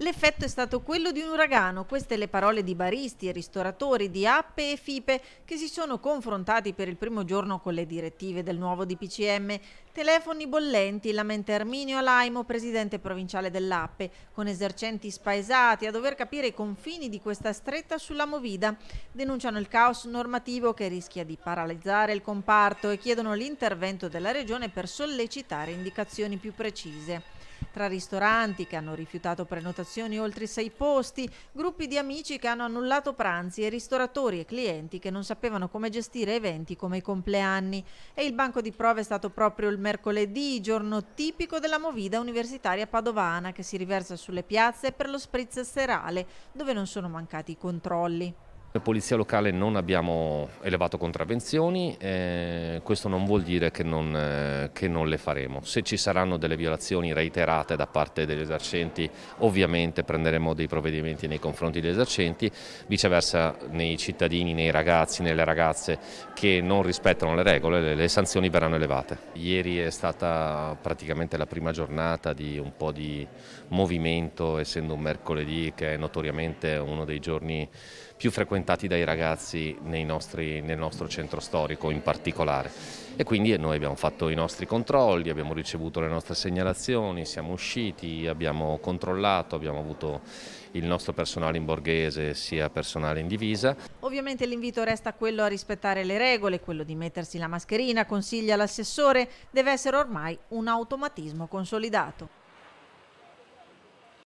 L'effetto è stato quello di un uragano, queste le parole di baristi e ristoratori di APPE e Fipe che si sono confrontati per il primo giorno con le direttive del nuovo DPCM. Telefoni bollenti, lamenta Arminio Alaimo, presidente provinciale dell'APPE, con esercenti spaesati a dover capire i confini di questa stretta sulla movida. Denunciano il caos normativo che rischia di paralizzare il comparto e chiedono l'intervento della Regione per sollecitare indicazioni più precise. Tra ristoranti che hanno rifiutato prenotazioni oltre 6 posti, gruppi di amici che hanno annullato pranzi e ristoratori e clienti che non sapevano come gestire eventi come i compleanni. E il banco di prova è stato proprio il mercoledì, giorno tipico della movida universitaria padovana che si riversa sulle piazze per lo spritz serale, dove non sono mancati i controlli. La polizia locale non abbiamo elevato contravvenzioni, questo non vuol dire che non le faremo. Se ci saranno delle violazioni reiterate da parte degli esercenti, ovviamente prenderemo dei provvedimenti nei confronti degli esercenti, viceversa nei cittadini, nei ragazzi, nelle ragazze che non rispettano le regole, le sanzioni verranno elevate. Ieri è stata praticamente la prima giornata di un po' di movimento, essendo un mercoledì che è notoriamente uno dei giorni più frequentati dai ragazzi nel nostro centro storico in particolare, e quindi noi abbiamo fatto i nostri controlli, abbiamo ricevuto le nostre segnalazioni, siamo usciti, abbiamo controllato, abbiamo avuto il nostro personale in borghese sia personale in divisa. Ovviamente l'invito resta quello a rispettare le regole, quello di mettersi la mascherina, consiglia l'assessore, deve essere ormai un automatismo consolidato.